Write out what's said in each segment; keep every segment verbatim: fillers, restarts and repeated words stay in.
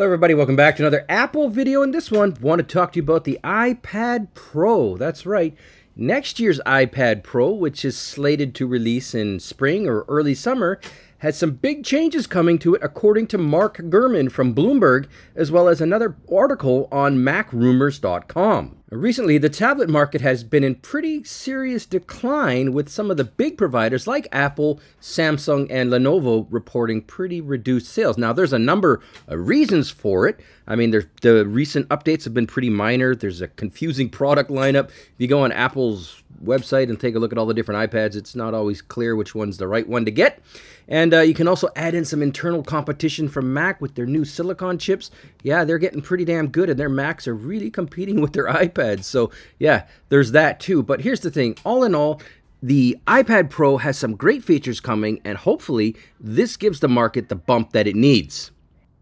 Hello everybody, welcome back to another Apple video. In this one, I want to talk to you about the iPad Pro. That's right, next year's iPad Pro, which is slated to release in spring or early summer, has some big changes coming to it according to Mark Gurman from Bloomberg, as well as another article on Mac Rumors dot com. Recently, the tablet market has been in pretty serious decline, with some of the big providers like Apple, Samsung, and Lenovo reporting pretty reduced sales. Now, there's a number of reasons for it. I mean, there's, the recent updates have been pretty minor. There's a confusing product lineup. If you go on Apple's website and take a look at all the different iPads, it's not always clear which one's the right one to get. And uh, you can also add in some internal competition from Mac with their new silicon chips. Yeah, they're getting pretty damn good, and their Macs are really competing with their iPads. So yeah, there's that too. But here's the thing, all in all, the iPad Pro has some great features coming, and hopefully this gives the market the bump that it needs.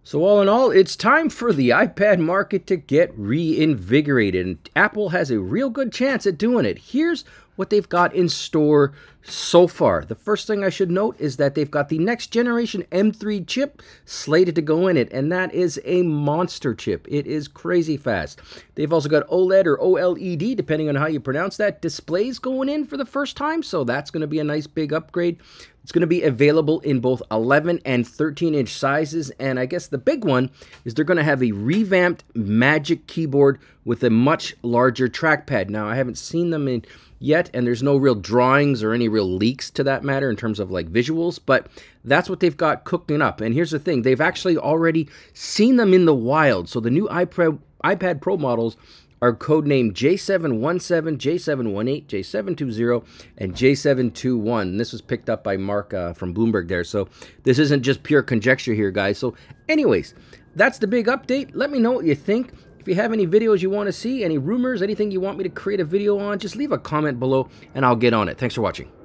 So all in all, it's time for the iPad market to get reinvigorated, and Apple has a real good chance at doing it. Here's what they've got in store so far. The first thing I should note is that they've got the next generation M three chip slated to go in it, and that is a monster chip. It is crazy fast. They've also got OLED or OLED, depending on how you pronounce that, displays going in for the first time, so that's going to be a nice big upgrade. It's going to be available in both eleven and thirteen inch sizes, and I guess the big one is they're going to have a revamped Magic Keyboard with a much larger trackpad. Now, I haven't seen them in yet, and there's no real drawings or any real leaks to that matter in terms of like visuals, but that's what they've got cooking up. And here's the thing, they've actually already seen them in the wild. So the new iPad, iPad Pro models are codenamed J seven one seven, J seven one eight, J seven two zero, and J seven two one. And this was picked up by Mark uh, from Bloomberg there. So this isn't just pure conjecture here, guys. So anyways, that's the big update. Let me know what you think. If you have any videos you want to see, any rumors, anything you want me to create a video on, just leave a comment below and I'll get on it. Thanks for watching.